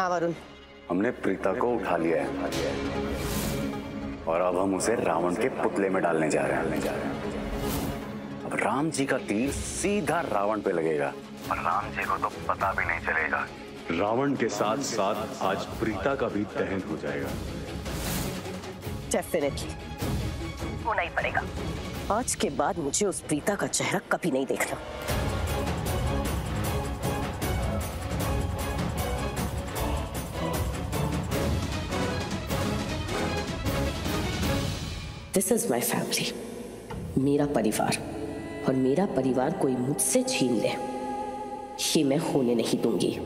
हाँ वरुण, हमने प्रीता को उठा लिया है और अब हम उसे रावण के पुतले में डालने जा रहे हैं। अब राम जी का तीर सीधा रावण पे लगेगा और राम जी को तो पता भी नहीं चलेगा। रावण के साथ साथ आज प्रीता का भी दहन हो जाएगा। डेफिनेटली वो नहीं पड़ेगा। आज के बाद मुझे उस प्रीता का चेहरा कभी नहीं देखना। This is my family, मेरा परिवार, और मेरा परिवार कोई मुझसे छीन ले, ये मैं होने नहीं दूंगी।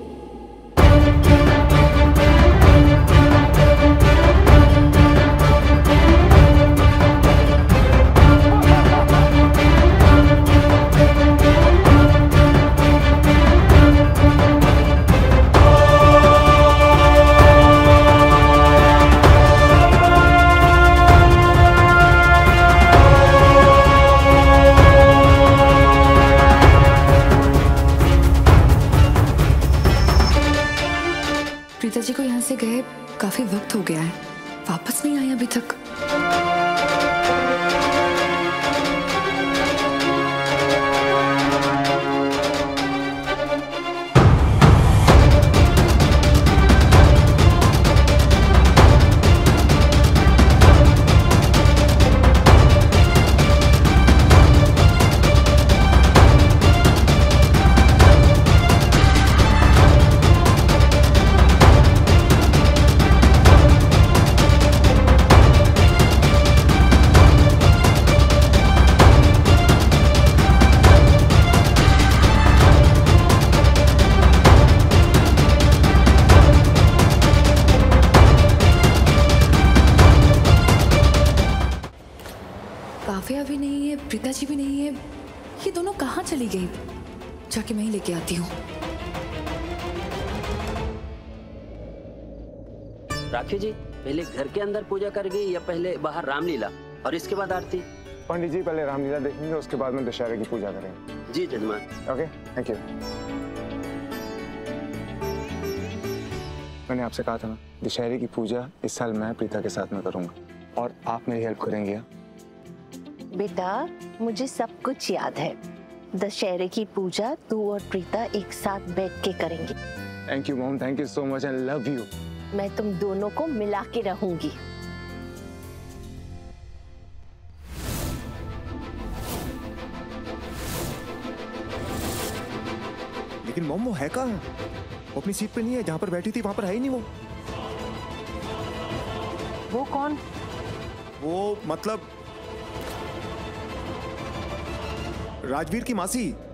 प्रीता जी को यहाँ से गए काफी वक्त हो गया है, वापस नहीं आई अभी तक। काव्या भी नहीं है, प्रीता जी भी नहीं है, ये दोनों कहाँ चली गई? जाके मैं ही लेके आती हूँ। राखी जी, पहले घर के अंदर पूजा करेंगे या पहले बाहर रामलीला और इसके बाद आरती? पंडित जी पहले रामलीला देखेंगे, उसके बाद में दशहरे की पूजा करेंगे। जी जजमान। Okay, thank you. मैंने आपसे कहा था ना, दशहरे की पूजा इस साल मैं प्रीता के साथ में करूँगा और आप मेरी हेल्प करेंगे। बेटा मुझे सब कुछ याद है, दशहरे की पूजा तू और प्रीता एक साथ बैठ के करेंगे। Thank you mom, thank you so much, I love you. मैं तुम दोनों को मिला के रहूंगी। लेकिन मॉम वो है कहाँ? वो अपनी सीट पे नहीं है, जहाँ पर बैठी थी वहाँ पर है ही नहीं। वो कौन? वो मतलब राजवीर की मासी।